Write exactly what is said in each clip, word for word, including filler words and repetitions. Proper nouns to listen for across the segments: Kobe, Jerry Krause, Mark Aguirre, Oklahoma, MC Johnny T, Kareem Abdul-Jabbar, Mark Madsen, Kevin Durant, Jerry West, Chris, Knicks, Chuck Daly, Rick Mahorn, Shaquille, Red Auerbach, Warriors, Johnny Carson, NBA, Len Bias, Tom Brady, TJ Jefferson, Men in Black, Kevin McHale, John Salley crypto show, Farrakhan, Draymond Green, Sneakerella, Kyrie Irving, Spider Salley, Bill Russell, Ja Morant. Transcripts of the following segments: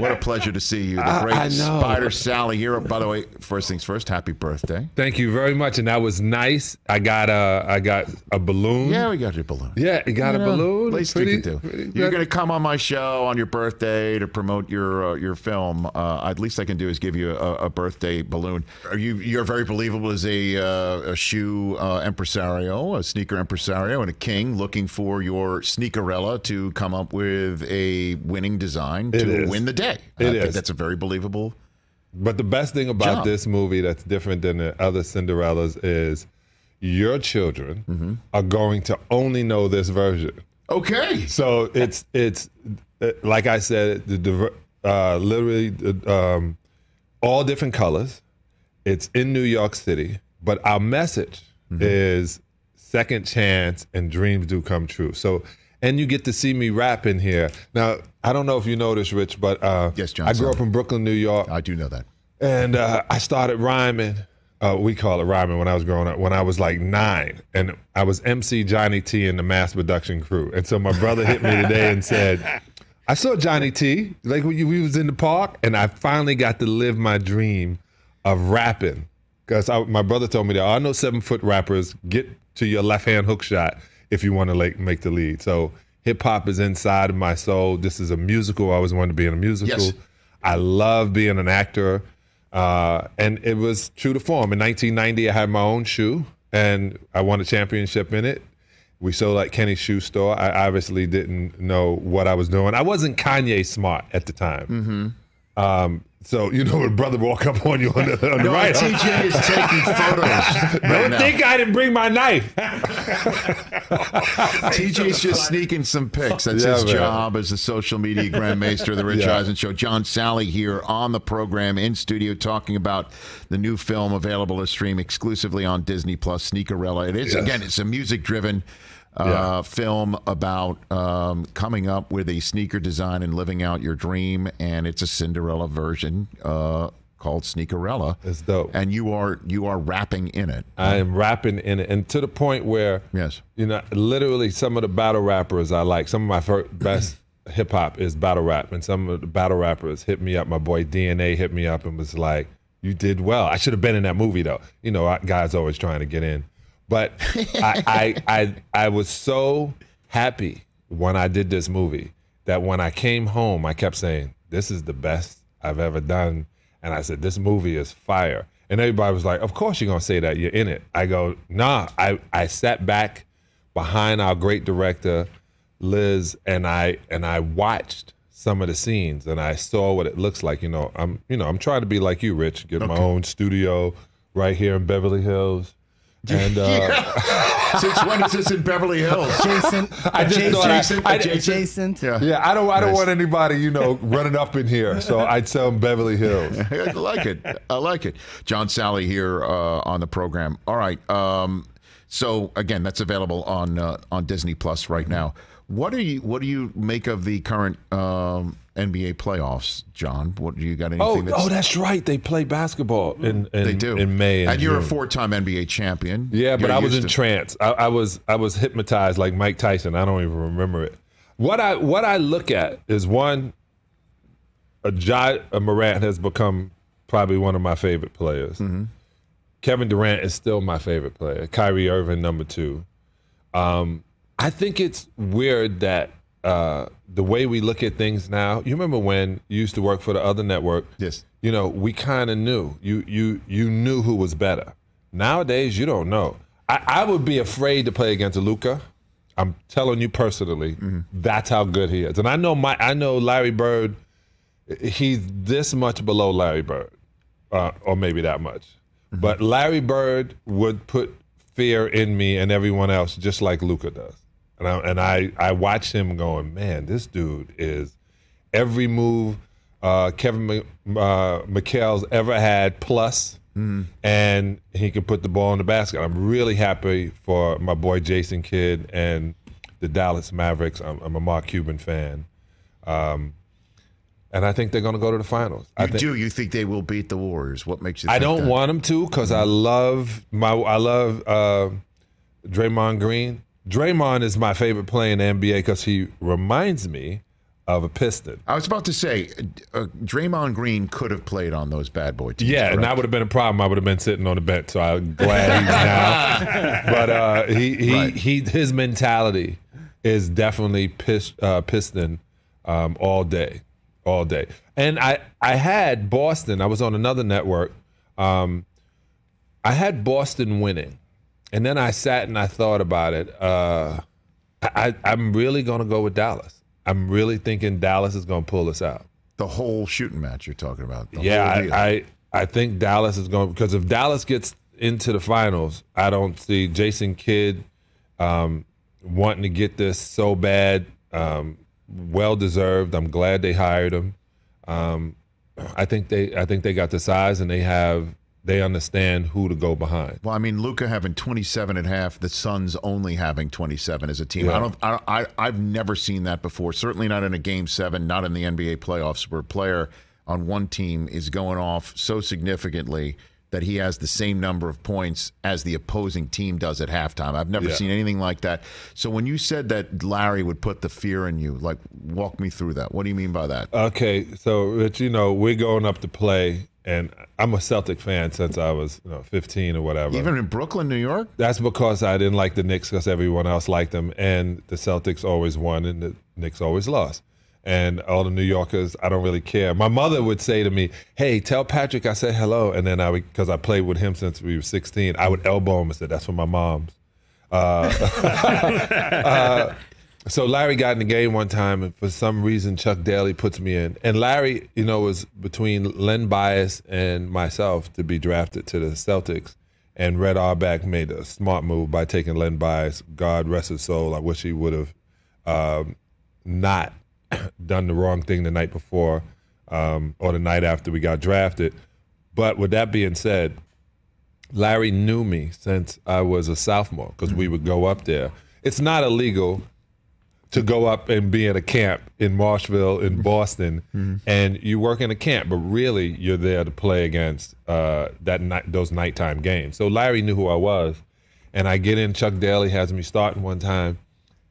What a pleasure to see you. The I, great I Spider Salley here. By the way, first things first, happy birthday. Thank you very much. And that was nice. I got a, I got a balloon. Yeah, we got your balloon. Yeah, you got you a know, balloon. Least pretty, you can do. Pretty, You're going to come on my show on your birthday to promote your uh, your film. Uh, at least I can do is give you a, a birthday balloon. Are you, you're very believable as a, uh, a shoe uh, impresario, a sneaker impresario, and a king looking for your Sneakerella to come up with a winning design it to is. win the day. It I is. Think that's a very believable. But the best thing about job. this movie that's different than the other Cinderellas is your children mm-hmm. are going to only know this version. Okay. So it's it's it, like I said, the, the, uh, literally um, all different colors. It's in New York City, but our message mm-hmm. is second chance and dreams do come true. So. And you get to see me rap in here. Now, I don't know if you know this, Rich, but uh, yes, John I grew Salley. up in Brooklyn, New York. I do know that. And uh, I started rhyming. Uh, we call it rhyming when I was growing up, when I was like nine. And I was M C Johnny T in the Mass Production crew. And so my brother hit me today and said, I saw Johnny T, like we, we was in the park, and I finally got to live my dream of rapping. Because my brother told me that, I know seven-foot rappers, get to your left-hand hook shot if you want to like make the lead. So hip hop is inside of my soul. This is a musical. I always wanted to be in a musical. Yes. I love being an actor. Uh, and it was true to form. In nineteen ninety, I had my own shoe and I won a championship in it. We sold at Kenny's shoe store. I obviously didn't know what I was doing. I wasn't Kanye smart at the time. Mm-hmm. Um, so, you know, when brother walk up on you on the, on the no, right. No, T J is taking photos. Don't right think I didn't bring my knife. T J's just sneaking some pics. That's yeah, his man. job as the social media grandmaster of the Rich yeah. Eisen Show. John Salley here on the program in studio talking about the new film available to stream exclusively on Disney Plus, Sneakerella. It is, yes. again, it's a music-driven Uh, yeah. film about um, coming up with a sneaker design and living out your dream, and it's a Cinderella version uh, called Sneakerella. It's dope. And you are you are rapping in it. I am rapping in it, and to the point where yes, you know, literally some of the battle rappers I like. Some of my first, best hip hop is battle rap, and some of the battle rappers hit me up. My boy D N A hit me up and was like, "You did well. I should have been in that movie though." You know, guys always trying to get in. But I, I, I, I was so happy when I did this movie that when I came home, I kept saying, this is the best I've ever done. And I said, this movie is fire. And everybody was like, of course you're going to say that. You're in it. I go, nah. I, I sat back behind our great director, Liz, and I, and I watched some of the scenes and I saw what it looks like. You know, I'm, you know, I'm trying to be like you, Rich, get okay. my own studio right here in Beverly Hills. And, uh, yeah. Since when is this in Beverly Hills? Adjacent. I just adjacent, thought I, adjacent, I, adjacent. Yeah. yeah, I don't. I don't nice. want anybody, you know, running up in here. So I'd tell them Beverly Hills. I like it. I like it. John Salley here uh, on the program. All right. Um, so again, that's available on uh, on Disney Plus right now. What do you What do you make of the current um, N B A playoffs, John? What do you got? Anything? Oh, that's, oh, that's right. They play basketball in, in they do in May, and, and you're June. a four-time N B A champion. Yeah, but you're I was in to... trance. I, I was I was hypnotized like Mike Tyson. I don't even remember it. What I What I look at is one. A Ja Morant has become probably one of my favorite players. Mm-hmm. Kevin Durant is still my favorite player. Kyrie Irving, number two. Um, I think it's weird that uh, the way we look at things now. You remember when you used to work for the other network? Yes. You know, we kind of knew. You you you knew who was better. Nowadays, you don't know. I, I would be afraid to play against Luka. I'm telling you personally, mm-hmm. that's how good he is. And I know my I know Larry Bird. He's this much below Larry Bird, uh, or maybe that much. Mm-hmm. But Larry Bird would put fear in me and everyone else, just like Luka does. And I, and I, I watched him going, man, this dude is every move uh, Kevin uh, McHale's ever had plus, mm-hmm. and he can put the ball in the basket. I'm really happy for my boy Jason Kidd and the Dallas Mavericks. I'm, I'm a Mark Cuban fan. Um, and I think they're going to go to the finals. You I think, do? You think they will beat the Warriors? What makes you think I don't that? want them to because mm-hmm. I love, my, I love uh, Draymond Green. Draymond is my favorite player in the N B A because he reminds me of a Piston. I was about to say, uh, Draymond Green could have played on those bad boy teams. Yeah, correct? And that would have been a problem. I would have been sitting on the bench, so I'm glad he's now. But uh, he, he, right. he, his mentality is definitely pis, uh, Piston um, all day, all day. And I, I had Boston. I was on another network. Um, I had Boston winning. And then I sat and I thought about it. Uh, I, I'm really going to go with Dallas. I'm really thinking Dallas is going to pull us out. The whole shooting match you're talking about. Yeah, I, I I think Dallas is going, because if Dallas gets into the finals, I don't see Jason Kidd um, wanting to get this so bad. Um, well-deserved. I'm glad they hired him. Um, I think they I think they got the size, and they have they understand who to go behind. Well, I mean, Luka having twenty-seven at half, the Suns only having twenty-seven as a team. Yeah. I don't, I, I, I've never seen that before. Certainly not in a game seven, not in the N B A playoffs, where a player on one team is going off so significantly that he has the same number of points as the opposing team does at halftime. I've never yeah. seen anything like that. So when you said that Larry would put the fear in you, like, walk me through that. What do you mean by that? Okay, so, Rich, you know, we're going up to play, and I'm a Celtic fan since I was, you know, fifteen or whatever. Even in Brooklyn, New York? That's because I didn't like the Knicks, because everyone else liked them, and the Celtics always won, and the Knicks always lost. And all the New Yorkers, I don't really care. My mother would say to me, hey, tell Patrick I said hello. And then I would, because I played with him since we were sixteen, I would elbow him and say, that's for my mom's. Uh, uh, so Larry got in the game one time, and for some reason, Chuck Daly puts me in. And Larry, you know, was between Len Bias and myself to be drafted to the Celtics. And Red Auerbach made a smart move by taking Len Bias. God rest his soul. I wish he would have um, not done the wrong thing the night before um, or the night after we got drafted. But with that being said, Larry knew me since I was a sophomore, because we would go up there. It's not illegal to go up and be in a camp in Marshville, in Boston, mm-hmm. and you work in a camp, but really you're there to play against uh, that night, those nighttime games. So Larry knew who I was, and I get in, Chuck Daly has me starting one time,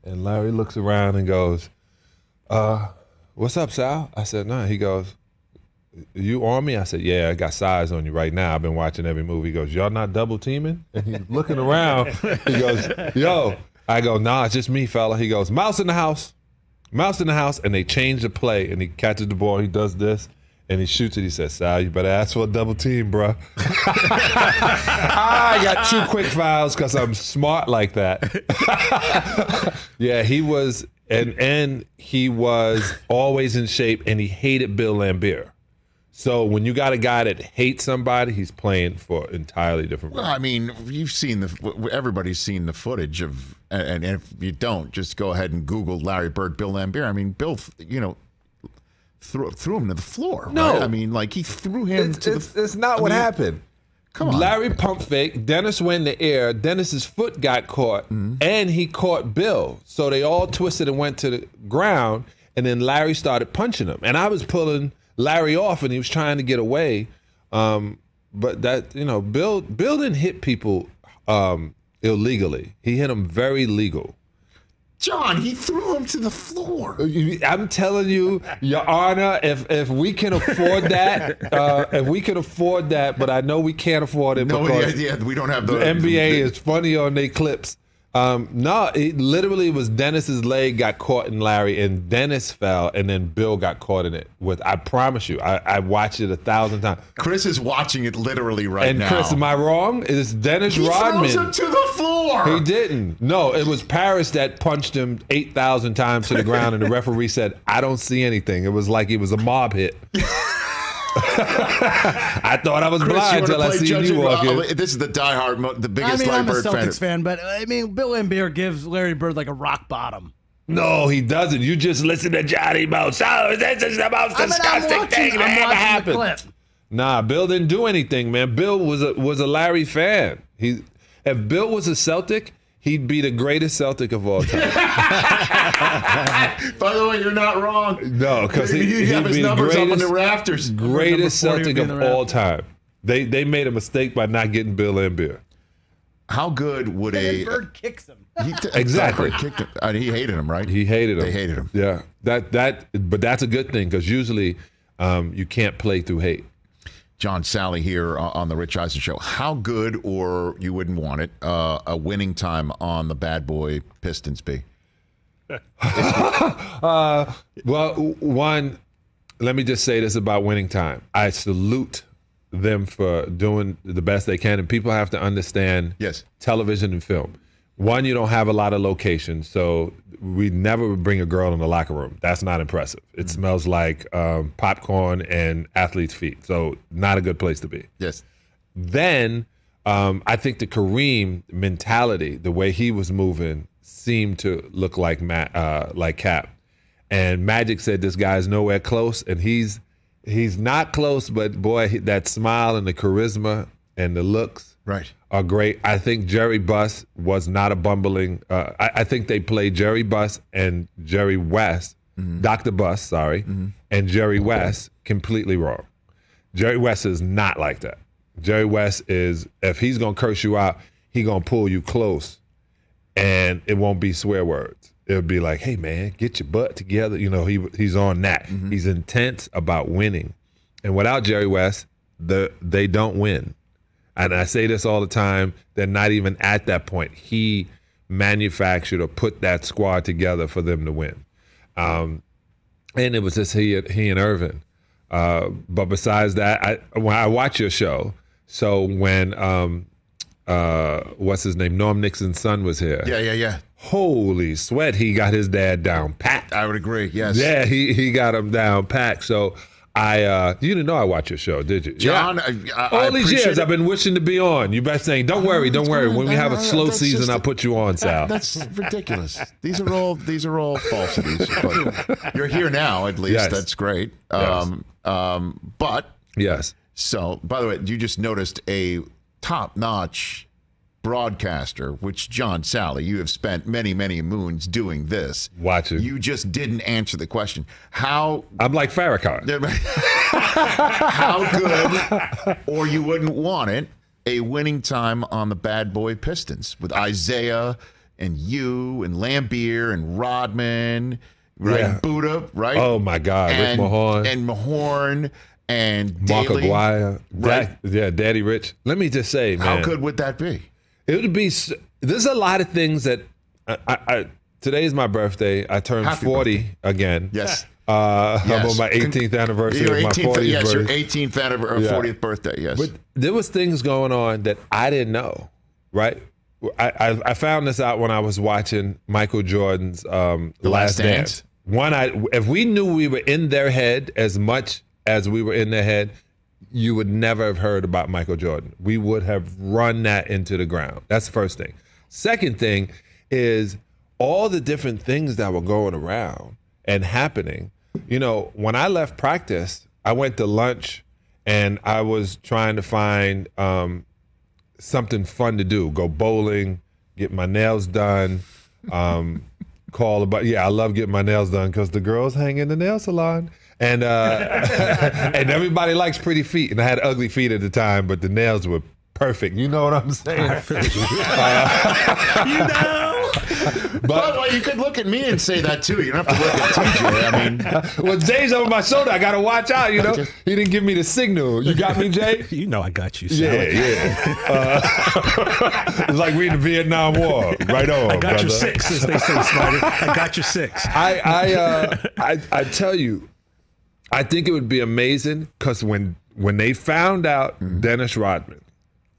and Larry looks around and goes, Uh, what's up, Sal? I said, no. Nah. He goes, you on me? I said, yeah, I got size on you right now. I've been watching every movie. He goes, y'all not double teaming? And he's looking around. He goes, yo. I go, nah, it's just me, fella. He goes, mouse in the house. Mouse in the house. And they change the play. And he catches the ball. He does this. And he shoots it. He says, Sal, you better ask for a double team, bro. I got two quick fouls because I'm smart like that. Yeah, he was... And and he was always in shape, and he hated Bill Laimbeer. So when you got a guy that hates somebody, he's playing for an entirely different reason. Well, I mean, you've seen the everybody's seen the footage of, and, and if you don't, just go ahead and Google Larry Bird, Bill Laimbeer. I mean, Bill, you know, threw threw him to the floor. No, right? I mean, like he threw him. It's, to it's, the, it's not I what mean, happened. Come on. Larry pump fake. Dennis went in the air. Dennis's foot got caught, mm-hmm. and he caught Bill. So they all twisted and went to the ground, and then Larry started punching him. And I was pulling Larry off, and he was trying to get away. Um, but that, you know, Bill, Bill didn't hit people um, illegally. He hit them very legal. John, he threw him to the floor. I'm telling you, Your Honor, if if we can afford that, uh, if we can afford that, but I know we can't afford it. No, because yeah, yeah, we don't have the, the N B A the, is funny on their clips. Um, no, it literally was Dennis's leg got caught in Larry, and Dennis fell, and then Bill got caught in it. With I promise you, I, I watched it a thousand times. Chris is watching it literally right and now. And Chris, am I wrong? It's Dennis he Rodman. He throws him to the floor. He didn't. No, it was Paris that punched him eight thousand times to the ground, and the referee said, "I don't see anything." It was like it was a mob hit. I thought I was Chris, blind until I see Judge you walking. Well, this is the diehard, the biggest Larry Bird fan. I mean, I'm a Celtics fan, but I mean, Bill Laimbeer gives Larry Bird like a rock bottom. No, he doesn't. You just listen to Johnny Mouse. Oh, this is the most I mean, disgusting watching, thing that ever happened. Nah, Bill didn't do anything, man. Bill was a, was a Larry fan. He, if Bill was a Celtic, he'd be the greatest Celtic of all time. By the way, you're not wrong. No, because he, he'd have his be numbers greatest, up in the rafters. Greatest Celtic of all time. They they made a mistake by not getting Bill Laimbeer. How good would a Bird kicks him? He exactly. Bird kicked him. I mean, he hated him, right? He hated him. They hated him. Yeah. That that. But that's a good thing because usually um, you can't play through hate. John Salley here on the Rich Eisen Show. How good, or you wouldn't want it, uh, a winning time on the bad boy Pistons be? uh, well, one, let me just say this about winning time. I salute them for doing the best they can, and people have to understand yes. television and film. One, you don't have a lot of locations, so we never bring a girl in the locker room. That's not impressive. It mm-hmm. smells like um, popcorn and athlete's feet, so not a good place to be. Yes. Then um, I think the Kareem mentality, the way he was moving, seemed to look like Ma uh, like Cap. And Magic said this guy's nowhere close, and he's he's not close, but boy, he, that smile and the charisma and the looks. Right. Are great. I think Jerry Buss was not a bumbling. Uh, I, I think they played Jerry Buss and Jerry West, mm-hmm. Doctor Buss, sorry, mm-hmm. and Jerry West completely wrong. Jerry West is not like that. Jerry West is, if he's going to curse you out, he's going to pull you close, and it won't be swear words. It'll be like, hey, man, get your butt together. You know, he he's on that. Mm-hmm. He's intense about winning. And without Jerry West, the they don't win. And I say this all the time, they're not even at that point. He manufactured or put that squad together for them to win. Um, and it was just he, he and Irvin. Uh, but besides that, I, when I watch your show, so when, um, uh, what's his name, Norm Nixon's son was here. Yeah, yeah, yeah. Holy sweat, he got his dad down pat. I would agree, yes. Yeah, he, he got him down pat. So... I uh, you didn't know I watch your show, did you, John? Yeah. I, I, all these years it. I've been wishing to be on. You best saying, don't worry, don't worry. When we have a slow that's season, I'll put you on, Sal. That's ridiculous. These are all these are all falsities. But you're here now, at least. Yes. That's great. Um, yes. um, but yes. So, by the way, you just noticed a top-notch broadcaster, which John Salley, you have spent many, many moons doing this. Watching. You just didn't answer the question. How... I'm like Farrakhan. How good, or you wouldn't want it, a winning time on the bad boy Pistons with Isaiah and you and Laimbeer and Rodman, right? Yeah. Buddha, right? Oh, my God. And, Rick Mahorn. And Mahorn. And Daly. Mark Aguirre. Right? Yeah, Daddy Rich. Let me just say, man. How good would that be? It would be. There's a lot of things that. I, I, I today is my birthday. I turned Happy forty birthday. Again. Yes. Uh, yes. I'm on my eighteenth anniversary. Your eighteenth, of my fortieth yes, birthday. Your eighteenth anniversary, yeah. fortieth birthday. Yes. But there was things going on that I didn't know. Right. I I, I found this out when I was watching Michael Jordan's um, The Last Dance. Dance. One, I if we knew we were in their head as much as we were in their head, you would never have heard about Michael Jordan. We would have run that into the ground. That's the first thing. Second thing is all the different things that were going around and happening. You know, when I left practice, I went to lunch and I was trying to find um, something fun to do. Go bowling, get my nails done, um, call about, yeah, I love getting my nails done because the girls hang in the nail salon. And uh, and everybody likes pretty feet, and I had ugly feet at the time, but the nails were perfect. You know what I'm saying? uh, you know. But, but well, you could look at me and say that too. You don't have to look at T J. I mean, well, Jay's over my shoulder. I gotta watch out. You know, he didn't give me the signal. You got me, Jay? You know, I got you. Sally. Yeah, yeah. Uh, it's like we in the Vietnam War. Right on. I got brother. Your six, as they say, Spider. I got your six. I I uh, I, I tell you. I think it would be amazing because when when they found out mm. Dennis Rodman,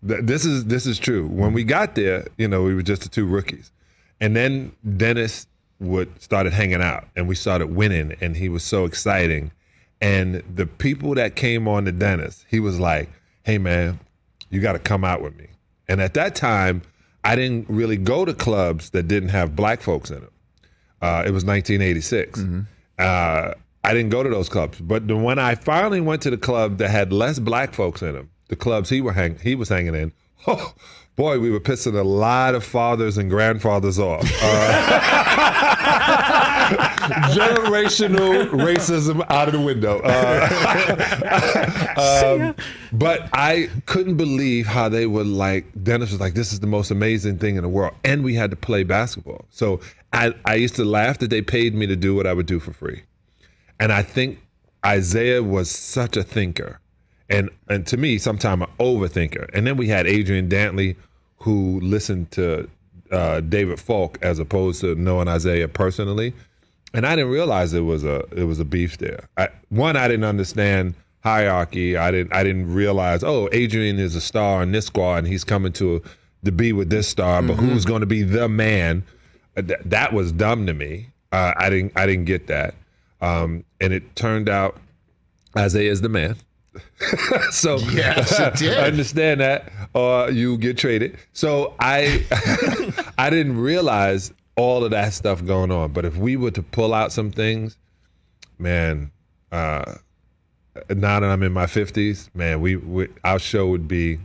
th this is this is true. When we got there, you know, we were just the two rookies, and then Dennis would started hanging out, and we started winning, and he was so exciting, and the people that came on to Dennis, he was like, "Hey man, you got to come out with me." And at that time, I didn't really go to clubs that didn't have black folks in them. Uh, it was nineteen eighty-six. Mm-hmm. uh, I didn't go to those clubs, but the, when I finally went to the club that had less black folks in them, the clubs he were hang, he was hanging in, Oh, boy, we were pissing a lot of fathers and grandfathers off. Uh, generational racism out of the window. Uh, um, but I couldn't believe how they were like, Dennis was like, this is the most amazing thing in the world. And we had to play basketball. So I, I used to laugh that they paid me to do what I would do for free. And I think Isaiah was such a thinker. And, and to me, sometimes an overthinker. And then we had Adrian Dantley, who listened to uh, David Falk as opposed to knowing Isaiah personally. And I didn't realize it was a it was a beef there. I, one, I didn't understand hierarchy. I didn't I didn't realize, oh, Adrian is a star in this squad, and he's coming to to be with this star. But mm-hmm. who's going to be the man? Th that was dumb to me. Uh, I didn't I didn't get that. Um, and it turned out Isaiah is the man. So yes, it did. Understand that, or you get traded. So I, I didn't realize all of that stuff going on. But if we were to pull out some things, man, uh, now that I'm in my fifties, man, we, we our show would be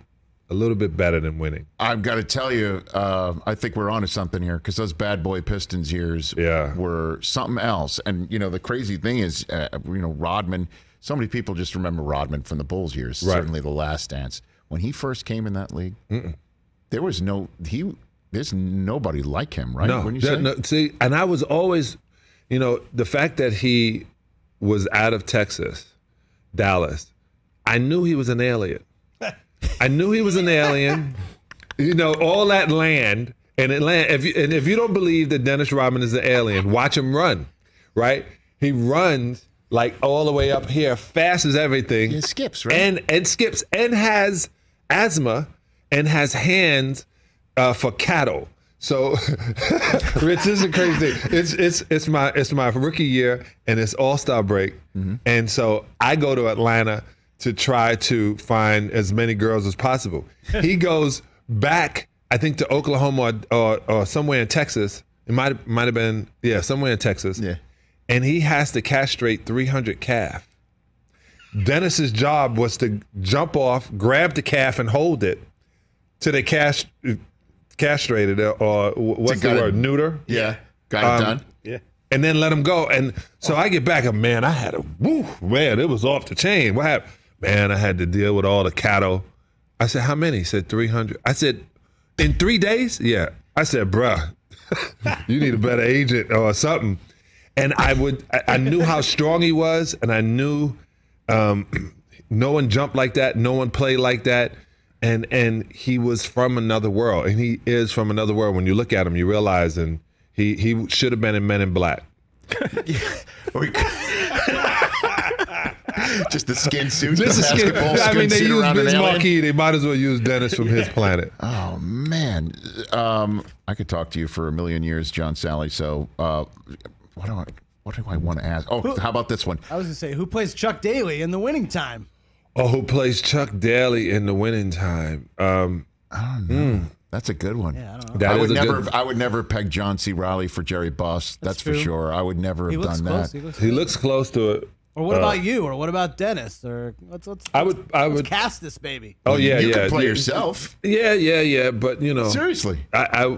a little bit better than winning. I've got to tell you, uh, I think we're onto something here, because those bad boy Pistons years yeah. were something else. And you know, the crazy thing is, uh, you know, Rodman. So many people just remember Rodman from the Bulls years, right. certainly The Last Dance. When he first came in that league, Mm-mm. there was no he. There's nobody like him, right? No, when you there, say? No, see, and I was always, you know, the fact that he was out of Texas, Dallas, I knew he was an alien. I knew he was an alien. You know, all that land and Atlanta. If you, and if you don't believe that Dennis Rodman is an alien, watch him run. Right? He runs. Like all the way up here, fast as everything. It skips, right? And and skips and has asthma and has hands uh, for cattle. So, Rich, this is a crazy thing. It's it's it's my it's my rookie year and it's All-Star break, mm-hmm. and so I go to Atlanta to try to find as many girls as possible. He goes back, I think, to Oklahoma or, or, or somewhere in Texas. It might might have been yeah, somewhere in Texas. Yeah. And he has to castrate three hundred calf. Dennis's job was to jump off, grab the calf, and hold it till they cast castrated it, or what's the word, neuter? Yeah, got it um, done. Yeah, and then let him go. And so I get back, and man, I had a woo, man, it was off the chain. What happened? Man, I had to deal with all the cattle. I said, how many? He said three hundred. I said, in three days? Yeah. I said, bruh, you need a better agent or something. And I would, I knew how strong he was, and I knew um, no one jumped like that, no one played like that, and and he was from another world, and he is from another world. When you look at him, you realize, and he he should have been in Men in Black. Just the skin suit, just the skin, basketball skin I mean, they suit used Vince Marquis. They might as well use Dennis from yeah. his planet. Oh, man. Um, I could talk to you for a million years, John Salley, so... Uh, What do I what do I want to ask? Oh, who, how about this one? I was gonna say, who plays Chuck Daly in The Winning Time? Oh, who plays Chuck Daly in The Winning Time? Um, I don't know. Mm. That's a good one. Yeah, I don't know. That I would never. Good... I would never peg John C. Reilly for Jerry Buss. That's, that's for sure. I would never he have done close, that. He looks, he looks close to it. Or what uh, about you? Or what about Dennis? Or let's let's, I would, let's, I would, let's cast this baby. Oh yeah, you yeah. You can play yeah, yourself. Yeah, yeah, yeah. But you know, seriously, I,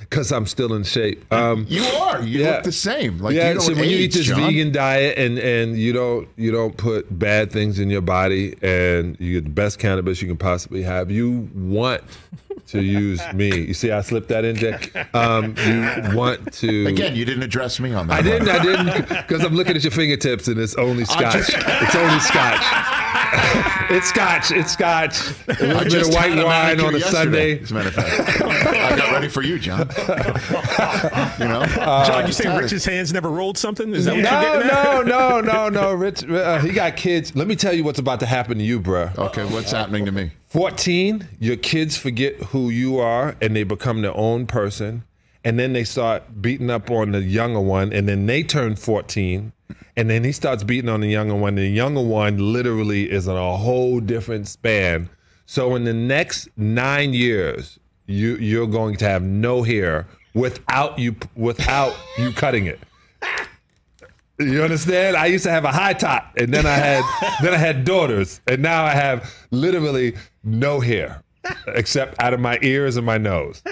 because yeah, I'm still in shape. Um, you are. You yeah. look the same. Like yeah. You don't so when age, you eat this John. vegan diet and and you don't you don't put bad things in your body and you get the best cannabis you can possibly have, you want to use me. You see, I slipped that in, Jack. Um, you want to again? You didn't address me on that. I didn't. One. I didn't because I'm looking at your fingertips and it's. It's only scotch. Just, it's only scotch. It's scotch. It's scotch. A little bit of white wine on a Sunday. As a matter of fact, I got ready for you, John. You know, uh, John, you say tired. Rich's hands never rolled something? Is that what no, you're getting no, no, no, no. Rich, uh, he got kids. Let me tell you what's about to happen to you, bro. Okay, what's happening to me? fourteen, your kids forget who you are and they become their own person. And then they start beating up on the younger one, and then they turn fourteen. And then he starts beating on the younger one. The younger one literally is on a whole different span. So in the next nine years, you you're going to have no hair without you without you cutting it. You understand? I used to have a high top, and then I had then I had daughters, and now I have literally no hair. except out of my ears and my nose.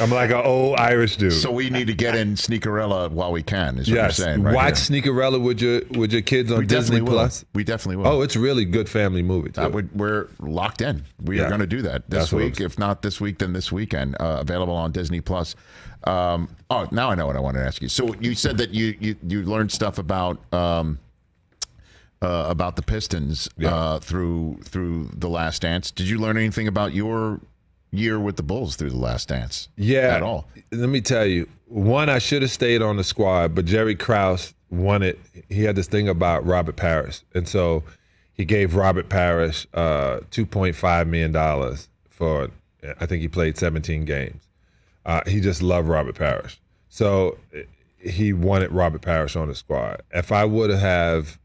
I'm like an old Irish dude. So we need to get in Sneakerella while we can, is what yes. you're saying, right? Watch here. Sneakerella with your with your kids on we Disney Plus. We definitely will. Oh, it's really good family movie. I would, we're locked in. We yeah. are going to do that this That's week. If not this week, then this weekend. Uh, available on Disney Plus. Um, oh, now I know what I want to ask you. So you said that you you, you learned stuff about... Um, Uh, about the Pistons yeah. uh, through through The Last Dance. Did you learn anything about your year with the Bulls through The Last Dance? Yeah. At all? Let me tell you. One, I should have stayed on the squad, but Jerry Krause wanted, he had this thing about Robert Parrish. And so he gave Robert Parrish uh, two point five million dollars for, I think he played seventeen games. Uh, he just loved Robert Parrish. So he wanted Robert Parrish on the squad. If I would have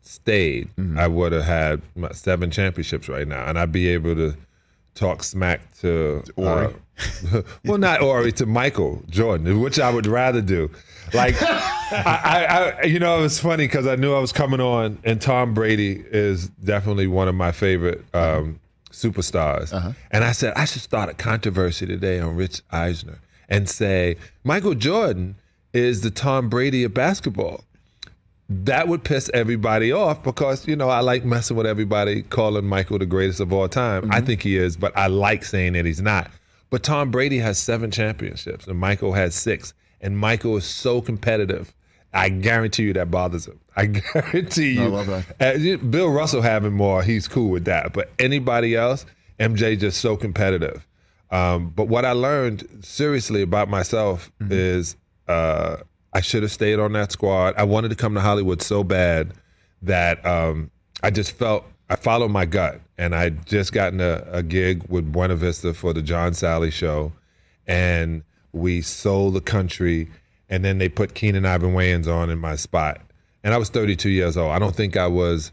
stayed, mm-hmm. I would have had my seven championships right now, and I'd be able to talk smack to Ori. Uh, well, not Ori, to Michael Jordan, which I would rather do. Like, I, I, I, you know, it was funny because I knew I was coming on, and Tom Brady is definitely one of my favorite um, superstars. Uh-huh. And I said, I should start a controversy today on Rich Eisen and say, Michael Jordan is the Tom Brady of basketball. That would piss everybody off because, you know, I like messing with everybody, calling Michael the greatest of all time. Mm-hmm. I think he is, but I like saying that he's not. But Tom Brady has seven championships, and Michael has six. And Michael is so competitive. I guarantee you that bothers him. I guarantee you. I love that. Uh, Bill Russell having more, he's cool with that. But anybody else, M J just so competitive. Um, but what I learned seriously about myself mm-hmm. is uh, – I should have stayed on that squad. I wanted to come to Hollywood so bad that um, I just felt, I followed my gut. And I just gotten a, a gig with Buena Vista for the John Salley show. And we sold the country. And then they put Keenan Ivan Wayans on in my spot. And I was thirty-two years old. I don't think I was,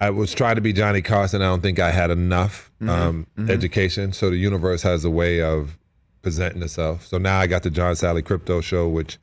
I was trying to be Johnny Carson. I don't think I had enough mm-hmm. Um, mm-hmm. education. So the universe has a way of presenting itself. So now I got the John Salley Crypto Show, which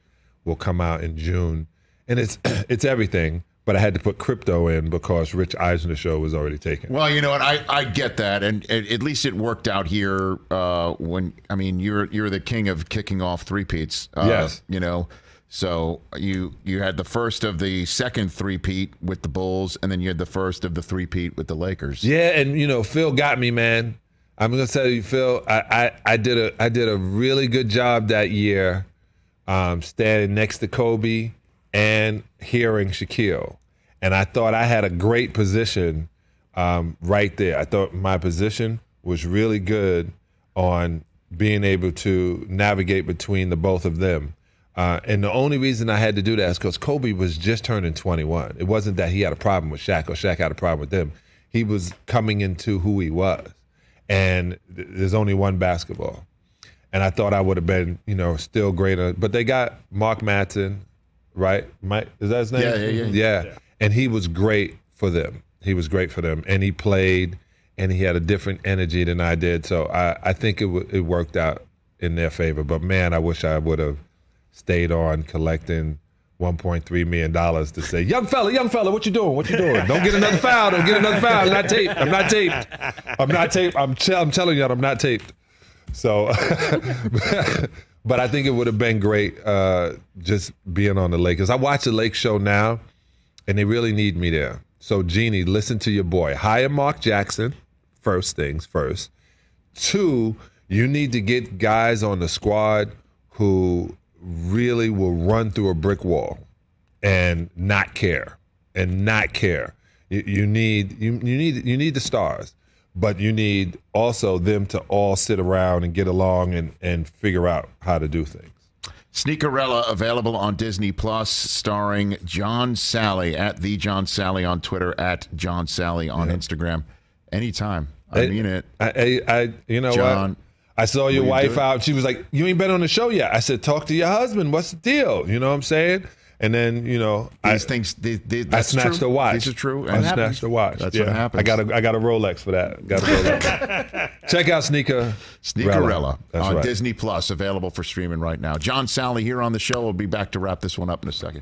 will come out in June, and it's it's everything. But I had to put crypto in because Rich Eisen's show was already taken. Well, you know what? I, I get that, and, and at least it worked out here. Uh, when I mean, you're you're the king of kicking off three-peats. Uh, yes, you know. So you you had the first of the second three-peat with the Bulls, and then you had the first of the three-peat with the Lakers. Yeah, and you know, Phil got me, man. I'm gonna tell you, Phil, I I, I did a I did a really good job that year. Um, standing next to Kobe and hearing Shaquille. And I thought I had a great position um, right there. I thought my position was really good on being able to navigate between the both of them. Uh, and the only reason I had to do that is because Kobe was just turning twenty-one. It wasn't that he had a problem with Shaq or Shaq had a problem with them. He was coming into who he was. And th- there's only one basketball. And I thought I would have been, you know, still greater. But they got Mark Madsen, right? Mike, is that his name? Yeah, yeah, yeah, yeah. Yeah. And he was great for them. He was great for them. And he played, and he had a different energy than I did. So I, I think it, w it worked out in their favor. But, man, I wish I would have stayed on collecting one point three million dollars to say, young fella, young fella, what you doing? What you doing? Don't get another foul. Don't get another foul. I'm not taped. I'm not taped. I'm not taped. I'm, t I'm telling you that I'm not taped. So, but I think it would have been great uh, just being on the Lakers. I watch the Lake show now, and they really need me there. So, Jeannie, listen to your boy. Hire Mark Jackson, first things first. Two, you need to get guys on the squad who really will run through a brick wall and not care, and not care. You, you need you, you need you need the stars. But you need also them to all sit around and get along and, and figure out how to do things. Sneakerella, available on Disney Plus, starring John Salley, at the John Salley on Twitter, at John Salley on yeah. Instagram. Anytime. I, I mean it. I, I, I you know John, what? I saw your wife out. She was like, you ain't been on the show yet. I said, talk to your husband. What's the deal? You know what I'm saying? And then, you know, these I, things, these, these, that's I snatched true. a watch. These are true. And I happens. snatched a watch. That's yeah. what happens. I got a, I got a Rolex for that. Got a Rolex. Check out Sneaker. Sneakerella on right. Disney Plus, available for streaming right now. John Salley here on the show. We'll be back to wrap this one up in a second.